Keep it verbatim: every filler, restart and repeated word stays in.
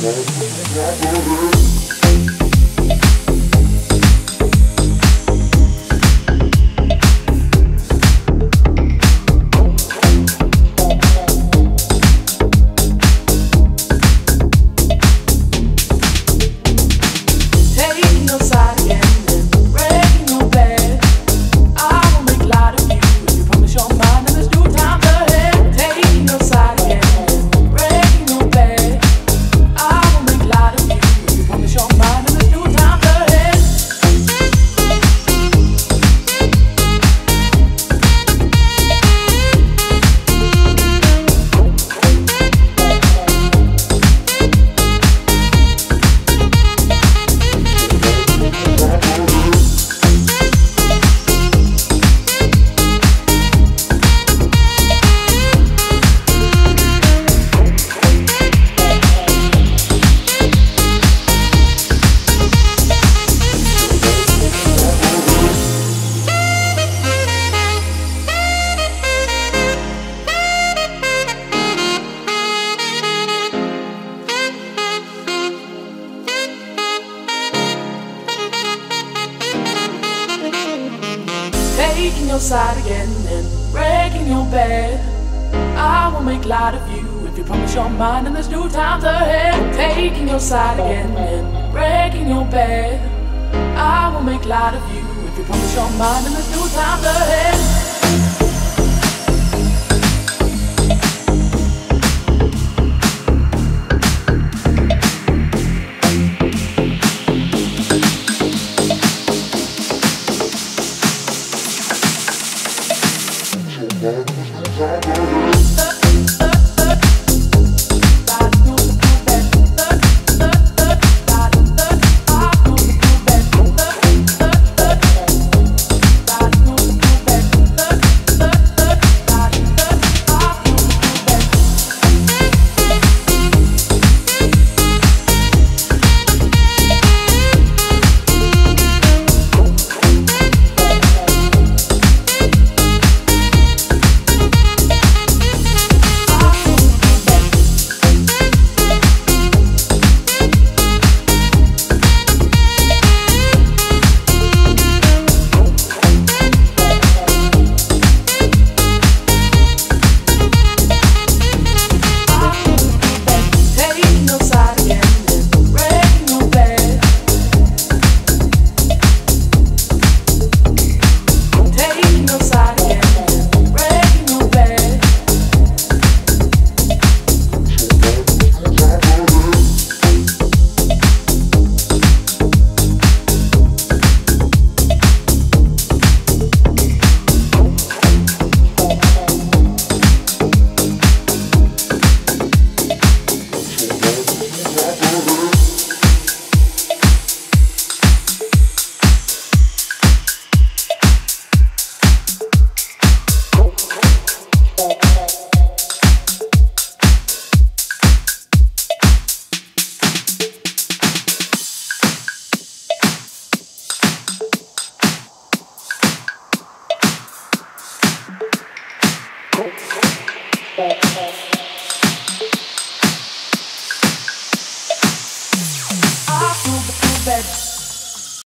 Taking your side again and breaking your bed. I will make light of you if you promise your mind and there's new times ahead. Taking your side again and breaking your bed. I will make light of you if you promise your mind and there's new times ahead.